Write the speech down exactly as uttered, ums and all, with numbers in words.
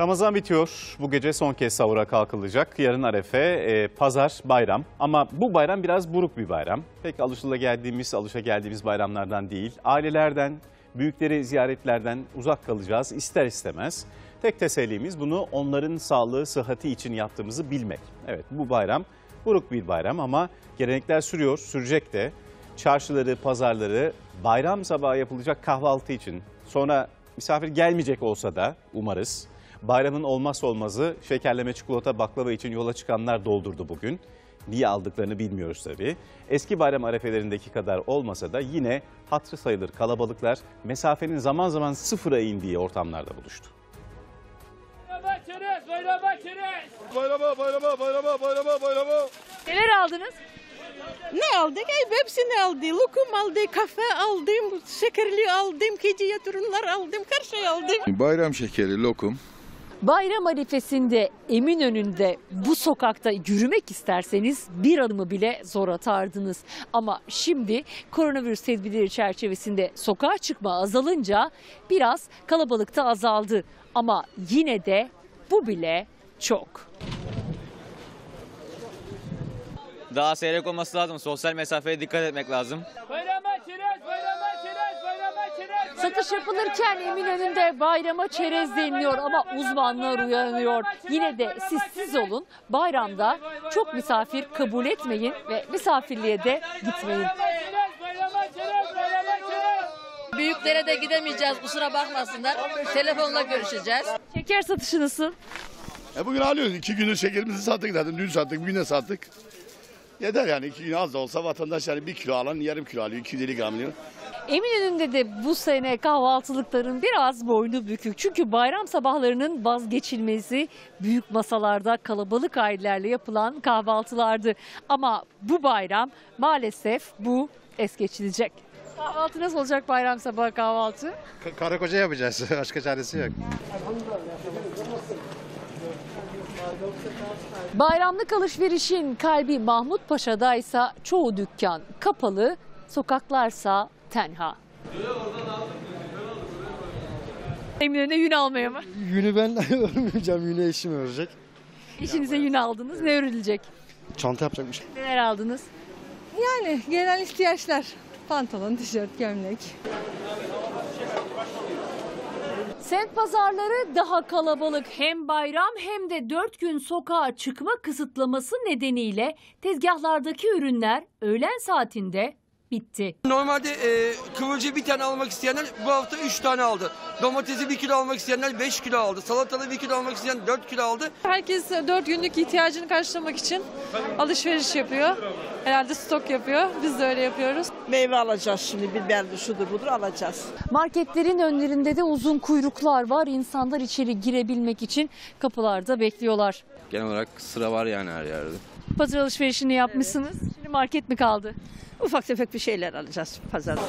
Ramazan bitiyor. Bu gece son kez sahura kalkılacak. Yarın Arefe, e, pazar, bayram. Ama bu bayram biraz buruk bir bayram. Pek alışılageldiğimiz, alışageldiğimiz bayramlardan değil. Ailelerden, büyükleri ziyaretlerden uzak kalacağız ister istemez. Tek tesellimiz bunu onların sağlığı, sıhhati için yaptığımızı bilmek. Evet, bu bayram buruk bir bayram ama gelenekler sürüyor, sürecek de. Çarşıları, pazarları bayram sabahı yapılacak kahvaltı için, sonra misafir gelmeyecek olsa da umarız, bayramın olmazsa olmazı şekerleme, çikolata, baklava için yola çıkanlar doldurdu bugün. Niye aldıklarını bilmiyoruz tabii. Eski bayram arefelerindeki kadar olmasa da yine hatırı sayılır kalabalıklar mesafenin zaman zaman sıfıra indiği ortamlarda buluştu. Bayrama çerez, bayrama çerez. Bayrama, bayrama, bayrama, bayrama, bayrama. Neler aldınız? Ne aldık? Hepsini aldı. Lokum aldı, kafe aldım, şekerli aldım, keciye turunlar aldım, her şey aldım. Bayram şekeri, lokum. Bayram arifesinde Eminönü'nde bu sokakta yürümek isterseniz bir adımı bile zor atardınız. Ama şimdi koronavirüs tedbirleri çerçevesinde sokağa çıkma azalınca biraz kalabalıkta azaldı. Ama yine de bu bile çok. Daha seyrek olması lazım. Sosyal mesafeye dikkat etmek lazım. Bayrama çerez, bayrama çerez, bayrama çerez. Satış yapılırken Eminönü'nde bayrama çerez deniliyor ama uzmanlar uyanıyor. Yine de siz siz olun. Bayramda çok misafir kabul etmeyin ve misafirliğe de gitmeyin. Büyüklere de gidemeyeceğiz. Kusura bakmasınlar. Telefonla görüşeceğiz. Şeker satışı nasıl? E bugün alıyoruz. İki gündür şekerimizi sattık zaten. Dün sattık, bugün de sattık. Yeter yani, iki gün az da olsa vatandaş yani bir kilo alan yarım kilo alıyor, iki yüz elli gram alıyor. Eminönü'nde de bu sene kahvaltılıkların biraz boynu bükük. Çünkü bayram sabahlarının vazgeçilmezi büyük masalarda kalabalık ailelerle yapılan kahvaltılardı. Ama bu bayram maalesef bu es geçilecek. Kahvaltı nasıl olacak bayram sabahı kahvaltı? Ka Karakoca yapacağız, başka çaresi yok. Bayramlık alışverişin kalbi Mahmutpaşa'da ise çoğu dükkan kapalı, sokaklarsa tenha. Eminönü'ne yün almaya mı? Yünü ben örmeyeceğim, yünü eşim örecek. Eşinize yün aldınız, ne örülecek? Çanta yapacakmış. Neler aldınız? Yani genel ihtiyaçlar, pantolon, tişört, gömlek. Semt pazarları daha kalabalık. Hem bayram hem de dört gün sokağa çıkma kısıtlaması nedeniyle tezgahlardaki ürünler öğlen saatinde bitti. Normalde e, kıvırcığı bir tane almak isteyenler bu hafta üç tane aldı. Domatesi bir kilo almak isteyenler beş kilo aldı. Salatalı bir kilo almak isteyen dört kilo aldı. Herkes dört günlük ihtiyacını karşılamak için alışveriş yapıyor. Herhalde stok yapıyor. Biz de öyle yapıyoruz. Meyve alacağız şimdi. Biberli şudur budur alacağız. Marketlerin önlerinde de uzun kuyruklar var. İnsanlar içeri girebilmek için kapılarda bekliyorlar. Genel olarak sıra var yani her yerde. Pazar alışverişini yapmışsınız. Evet. Şimdi market mi kaldı? Ufak tefek bir şeyler alacağız pazarda.